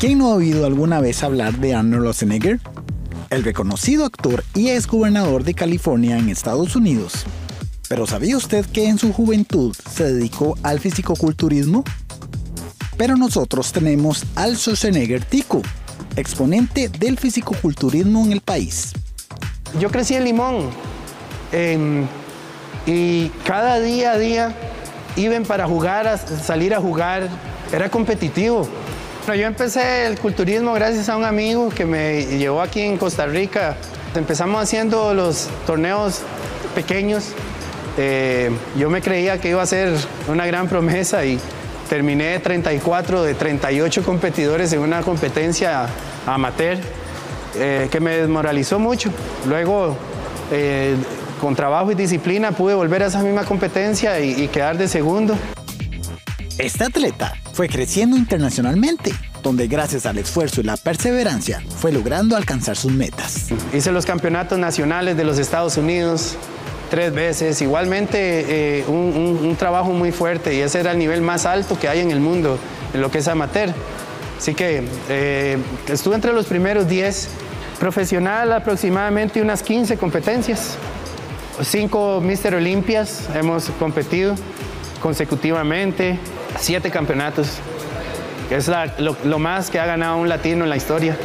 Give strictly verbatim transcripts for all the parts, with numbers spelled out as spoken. ¿Quién no ha oído alguna vez hablar de Arnold Schwarzenegger? El reconocido actor y ex gobernador de California en Estados Unidos. ¿Pero sabía usted que en su juventud se dedicó al fisicoculturismo? Pero nosotros tenemos al Schwarzenegger tico, exponente del fisicoculturismo en el país. Yo crecí en Limón eh, y cada día a día iban para jugar, a salir a jugar, era competitivo. Bueno, yo empecé el culturismo gracias a un amigo que me llevó aquí en Costa Rica. Empezamos haciendo los torneos pequeños. Eh, yo me creía que iba a ser una gran promesa y terminé treinta y cuatro de treinta y ocho competidores en una competencia amateur eh, que me desmoralizó mucho. Luego, eh, con trabajo y disciplina, pude volver a esa misma competencia y, y quedar de segundo. Este atleta fue creciendo internacionalmente, donde gracias al esfuerzo y la perseverancia fue logrando alcanzar sus metas. Hice los campeonatos nacionales de los Estados Unidos tres veces, igualmente eh, un, un, un trabajo muy fuerte, y ese era el nivel más alto que hay en el mundo, en lo que es amateur. Así que eh, estuve entre los primeros diez, profesional aproximadamente unas quince competencias, cinco Mister Olimpias hemos competido consecutivamente, siete campeonatos, que es la, lo, lo más que ha ganado un latino en la historia.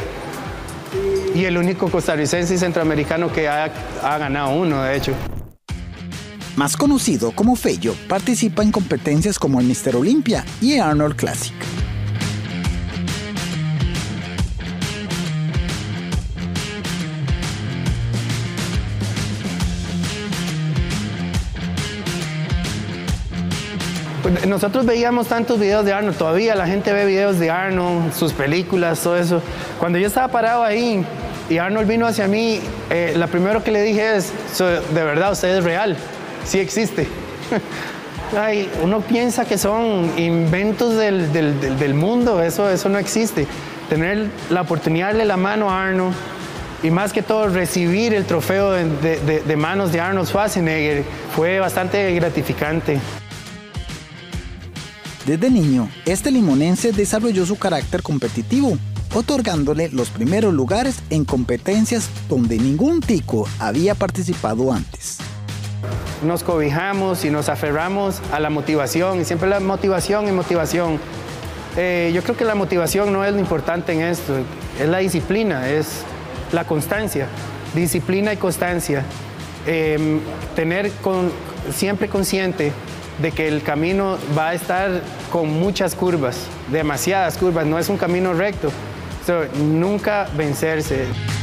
Y el único costarricense y centroamericano que ha, ha ganado uno, de hecho. Más conocido como Feyo, participa en competencias como el Mister Olimpia y el Arnold Classic. Nosotros veíamos tantos videos de Arnold, todavía la gente ve videos de Arnold, sus películas, todo eso. Cuando yo estaba parado ahí y Arnold vino hacia mí, eh, lo primero que le dije es, so, de verdad, usted es real. Sí existe. Ay, uno piensa que son inventos del, del, del, del mundo, eso, eso no existe. Tener la oportunidad de darle la mano a Arnold y más que todo recibir el trofeo de, de, de manos de Arnold Schwarzenegger fue bastante gratificante. Desde niño, este limonense desarrolló su carácter competitivo, otorgándole los primeros lugares en competencias donde ningún tico había participado antes. Nos cobijamos y nos aferramos a la motivación, y siempre la motivación y motivación. Eh, yo creo que la motivación no es lo importante en esto, es la disciplina, es la constancia, disciplina y constancia. Eh, tener con, siempre consciente de que el camino va a estar con muchas curvas, demasiadas curvas, no es un camino recto. So, nunca vencerse.